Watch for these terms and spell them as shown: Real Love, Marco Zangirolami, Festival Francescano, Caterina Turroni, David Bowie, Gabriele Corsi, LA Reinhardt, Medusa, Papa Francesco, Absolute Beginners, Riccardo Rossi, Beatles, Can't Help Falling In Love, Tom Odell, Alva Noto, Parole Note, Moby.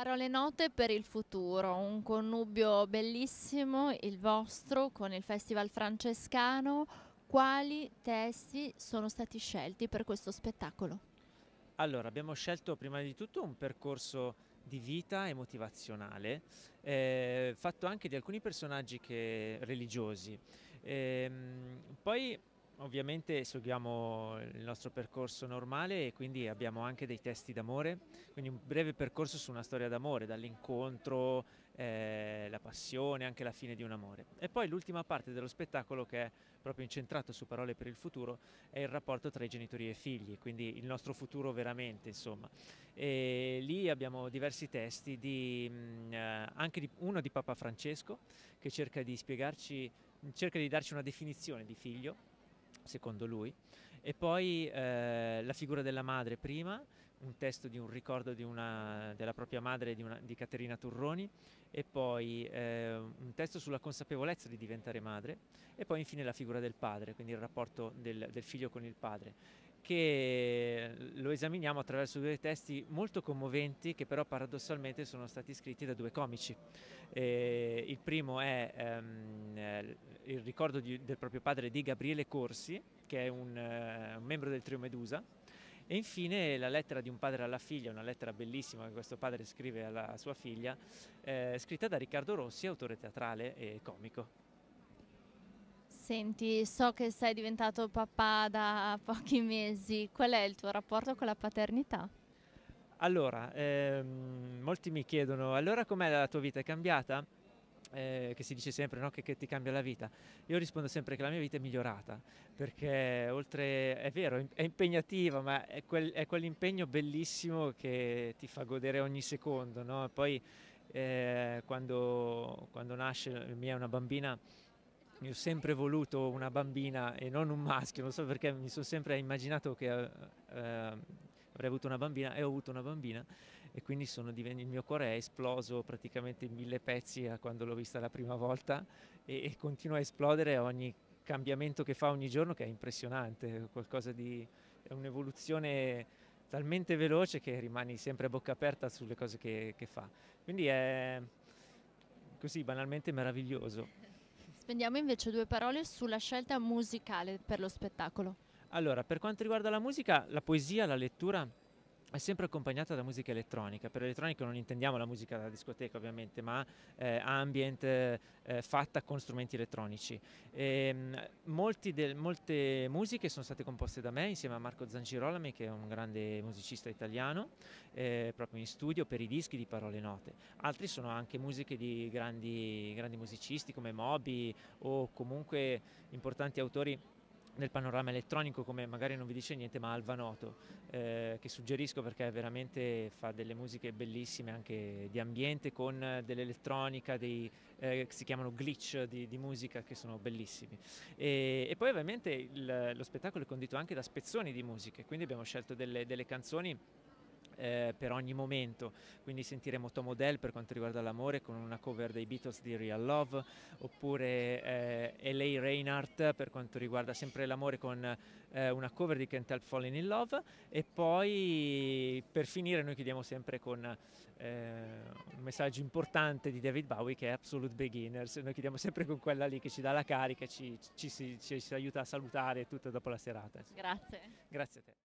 Parole note per il futuro, un connubio bellissimo, il vostro, con il Festival Francescano. Quali testi sono stati scelti per questo spettacolo? Allora, abbiamo scelto prima di tutto un percorso di vita e motivazionale, fatto anche di alcuni personaggi religiosi. Poi ovviamente seguiamo il nostro percorso normale e quindi abbiamo anche dei testi d'amore, quindi un breve percorso su una storia d'amore, dall'incontro, la passione, anche la fine di un amore. E poi l'ultima parte dello spettacolo, che è proprio incentrato su Parole per il futuro, è il rapporto tra i genitori e i figli, quindi il nostro futuro veramente, insomma. E lì abbiamo diversi testi, uno di Papa Francesco, che cerca di darci una definizione di figlio, secondo lui, e poi la figura della madre prima, un testo di un ricordo della propria madre di Caterina Turroni, e poi un testo sulla consapevolezza di diventare madre, e poi infine la figura del padre, quindi il rapporto del figlio con il padre, che lo esaminiamo attraverso due testi molto commoventi, che però paradossalmente sono stati scritti da due comici. Il primo è il ricordo del proprio padre di Gabriele Corsi, che è un membro del trio Medusa, e infine la lettera di un padre alla figlia, una lettera bellissima che questo padre scrive alla sua figlia, scritta da Riccardo Rossi, autore teatrale e comico. Senti, so che sei diventato papà da pochi mesi, qual è il tuo rapporto con la paternità? Allora, molti mi chiedono, allora com'è la tua vita, è cambiata? Che si dice sempre, no? Che ti cambia la vita. Io rispondo sempre che la mia vita è migliorata, perché oltre, è vero, è impegnativa, ma è quell'impegno bellissimo che ti fa godere ogni secondo, no? Poi quando nasce mia una bambina, io ho sempre voluto una bambina e non un maschio, non so perché, mi sono sempre immaginato che avrei avuto una bambina, e ho avuto una bambina, e quindi il mio cuore è esploso praticamente in 1000 pezzi a quando l'ho vista la prima volta, e continua a esplodere ogni cambiamento che fa ogni giorno, che è impressionante, è un'evoluzione talmente veloce che rimani sempre a bocca aperta sulle cose che fa, quindi è così banalmente meraviglioso. Spendiamo invece due parole sulla scelta musicale per lo spettacolo. Allora, per quanto riguarda la musica, la poesia, la lettura è sempre accompagnata da musica elettronica. Per elettronica non intendiamo la musica da discoteca ovviamente, ma ambient fatta con strumenti elettronici. Molte musiche sono state composte da me insieme a Marco Zangirolami, che è un grande musicista italiano, proprio in studio per i dischi di Parole Note. Altri sono anche musiche di grandi musicisti come Moby, o comunque importanti autori nel panorama elettronico come, magari non vi dice niente, ma Alva Noto, che suggerisco perché veramente fa delle musiche bellissime anche di ambiente, con dell'elettronica, si chiamano glitch di musica, che sono bellissimi. E poi ovviamente lo spettacolo è condito anche da spezzoni di musiche, quindi abbiamo scelto delle canzoni per ogni momento, quindi sentiremo Tom Odell per quanto riguarda l'amore con una cover dei Beatles di Real Love, oppure LA Reinhardt per quanto riguarda sempre l'amore con una cover di Can't Help Falling In Love, e poi per finire noi chiudiamo sempre con un messaggio importante di David Bowie, che è Absolute Beginners. Noi chiudiamo sempre con quella lì che ci dà la carica, ci aiuta a salutare tutto dopo la serata. Grazie. Grazie a te.